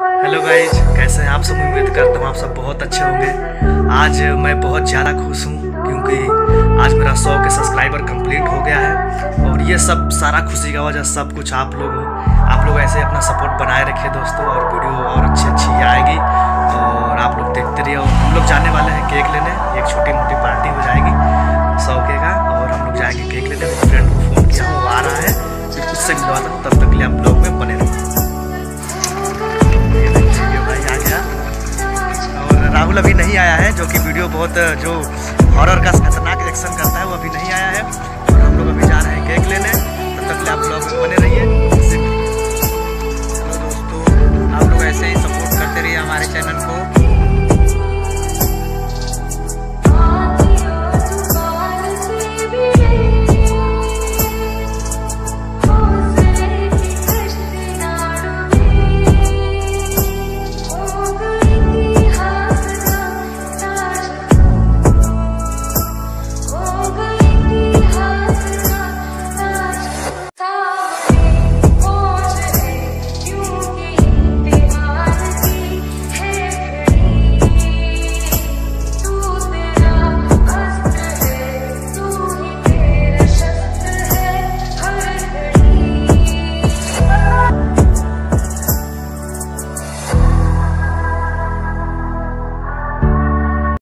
Hello guys, कैसे हैं आप सब। उम्मीद करता हूँ आप सब बहुत अच्छे होंगे। आज मैं बहुत ज़्यादा खुश हूँ क्योंकि आज मेरा 100 के सब्सक्राइबर कंप्लीट हो गया है और ये सब सारा खुशी का वजह सब कुछ आप लोग हो। आप लोग ऐसे अपना सपोर्ट बनाए रखिए दोस्तों, और वीडियो और अच्छी आएगी और आप लोग देखते रहिए। और हम लोग जाने वाले हैं केक लेने, एक छोटी मोटी पार्टी हो जाएगी 100K का, और हम लोग जाएंगे केक लेने। फ्रेंड को फ़ोन किया, वो आ रहा है, फिर उससे मिलवा था। तब तक के लिए आप लोग में बने रहो। राहुल अभी नहीं आया है, जो कि वीडियो बहुत जो हॉरर का खतरनाक एक्शन करता है, वो अभी नहीं आया है। और हम लोग अभी जा रहे हैं केक लेने। तब तक आप लोग बने रहिए। दोस्तों, आप लोग ऐसे ही सपोर्ट करते रहिए हमारे चैनल को।